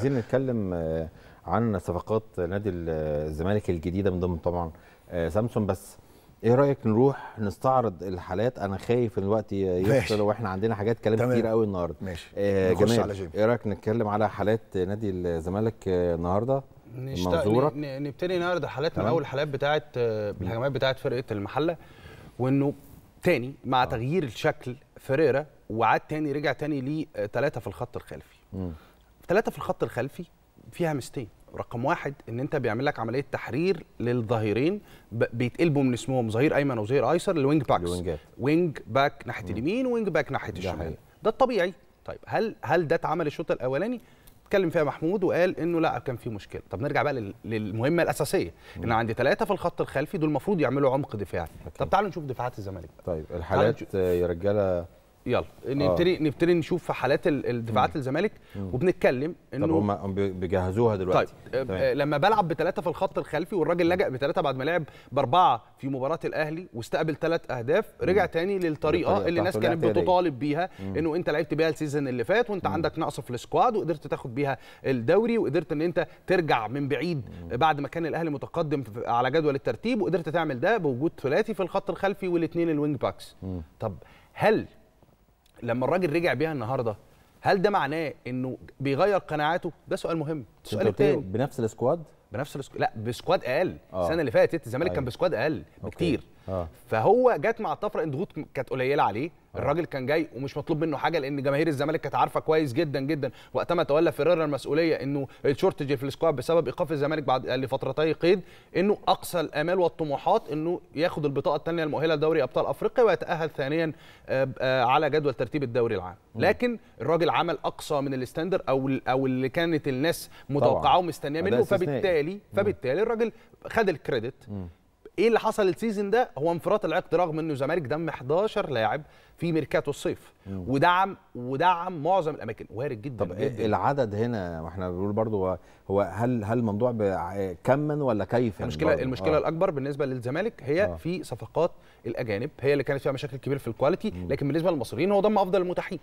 عايزين نتكلم عن صفقات نادي الزمالك الجديده من ضمن طبعا سامسون. بس ايه رايك نروح نستعرض الحالات؟ انا خايف ان الوقت يفصل واحنا عندنا حاجات كلام كتير قوي النهارده. ماشي جميل. ايه رايك نتكلم على حالات نادي الزمالك النهارده؟ نبتدي نعرض الحالات من اول الحالات بتاعه الهجمات بتاعه فرقه المحله، وانه تاني مع تغيير الشكل فيريرا وعاد تاني رجع تاني ليه 3 في الخط الخلفي. 3 في الخط الخلفي فيها مستين. رقم واحد ان انت بيعمل لك عمليه تحرير للظهيرين، بيتقلبوا من اسمهم ظهير ايمن وظهير ايسر للوينج باكس، وينج باك ناحيه اليمين وينج باك ناحيه الشمال. ده الطبيعي. طيب هل ده اتعمل الشوط الاولاني؟ اتكلم فيها محمود وقال انه لا كان في مشكله. طب نرجع بقى للمهمه الاساسيه، ان عندي 3 في الخط الخلفي دول المفروض يعملوا عمق دفاعي. طب تعالوا نشوف دفاعات الزمالك. طيب الحالات يا رجاله، يلا نبتدي نشوف في حالات دفاعات الزمالك وبنتكلم انه طب هم بيجهزوها دلوقتي. طيب لما بلعب ب3 في الخط الخلفي والراجل لجأ ب3 بعد ما لعب ب4 في مباراه الاهلي واستقبل 3 اهداف، رجع تاني للطريقه اللي الناس كانت بتطالب بيها، انه انت لعبت بيها السيزون اللي فات وانت عندك نقص في السكواد وقدرت تاخد بيها الدوري، وقدرت ان انت ترجع من بعيد بعد ما كان الاهلي متقدم على جدول الترتيب، وقدرت تعمل ده بوجود 3 في الخط الخلفي والاثنين الوينج باكس. طب هل لما الراجل رجع بيها النهارده هل ده معناه انه بيغير قناعاته؟ ده سؤال مهم. السؤال الثاني، بنفس السكواد؟ بنفس السكواد، لا بسكواد اقل. السنه اللي فاتت الزمالك كان بسكواد اقل بكتير. فهو جت مع الطفره، الضغوط كانت قليله عليه. الراجل كان جاي ومش مطلوب منه حاجه، لان جماهير الزمالك كانت عارفه كويس جدا جدا وقت ما تولى فيريرا المسؤوليه انه الشورتج في السكواد بسبب ايقاف الزمالك بعد لفترتي قيد، انه اقصى الامال والطموحات انه ياخد البطاقه الثانيه المؤهله لدوري ابطال افريقيا ويتاهل ثانيا على جدول ترتيب الدوري العام. لكن الراجل عمل اقصى من الاستاندر او اللي كانت الناس متوقعه ومستنيه منه، فبالتالي الراجل خد الكريدت. ايه اللي حصل السيزون ده؟ هو انفراط العقد، رغم انه الزمالك دم 11 لاعب في ميركاتو الصيف ودعم معظم الاماكن، وارد جدا. طب إيه العدد هنا؟ احنا بنقول برضه هو هل الموضوع كما ولا كيف؟ المشكله الاكبر بالنسبه للزمالك هي في صفقات الاجانب، هي اللي كانت فيها مشاكل كبيره في الكواليتي. لكن بالنسبه للمصريين هو ضم افضل المتاحين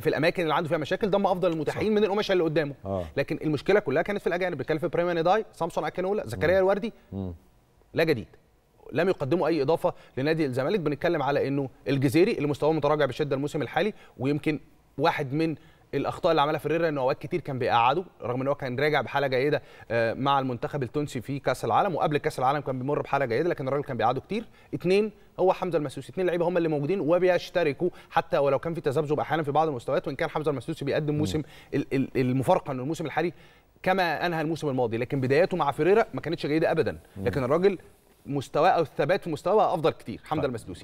في الاماكن اللي عنده فيها مشاكل، ضم افضل المتاحين من القماشه اللي قدامه. لكن المشكله كلها كانت في الاجانب. بتكلم في بريماني داي، سامسون اكولا، زكريا الوردي، لا جديد، لم يقدموا اي اضافه لنادي الزمالك. بنتكلم على انه الجزيري اللي مستواه متراجع بشده الموسم الحالي، ويمكن واحد من الاخطاء اللي عملها فيريرا انه اوقات كتير كان بيقعده، رغم ان هو كان راجع بحاله جيده مع المنتخب التونسي في كاس العالم، وقبل كاس العالم كان بيمر بحاله جيده، لكن الراجل كان بيقعده كتير. 2 هو حمزه المسوسي، 2 لعيبه هم اللي موجودين وبيشتركوا حتى ولو كان في تذبذب احيانا في بعض المستويات، وان كان حمزه المسوسي بيقدم موسم المفارقه من الموسم الحالي كما انهى الموسم الماضي، لكن بداياته مع فيريرا ما كانتش جيده ابدا، لكن الراجل مستواه او الثبات في مستواه افضل كتير. حمزه المسدوسي